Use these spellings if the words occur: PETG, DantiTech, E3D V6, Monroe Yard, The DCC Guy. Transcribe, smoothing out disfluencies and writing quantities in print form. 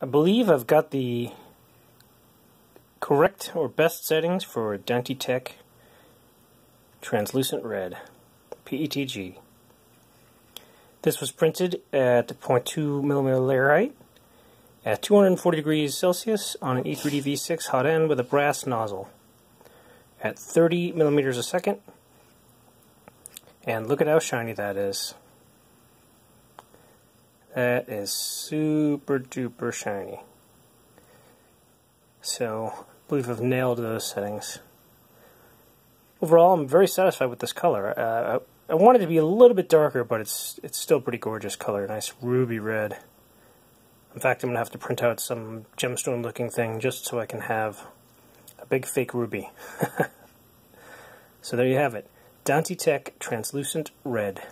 I believe I've got the correct or best settings for DantiTech Translucent Red, PETG. This was printed at 0.2 mm layer height at 240 degrees Celsius on an E3D V6 hot end with a brass nozzle at 30 millimeters a second. And look at how shiny that is. That is super duper shiny. So I believe I've nailed those settings. Overall, I'm very satisfied with this color. I wanted it to be a little bit darker, but it's still a pretty gorgeous color. Nice ruby red. In fact, I'm going to have to print out some gemstone looking thing just so I can have a big fake ruby. So there you have it. DantiTech Translucent Red.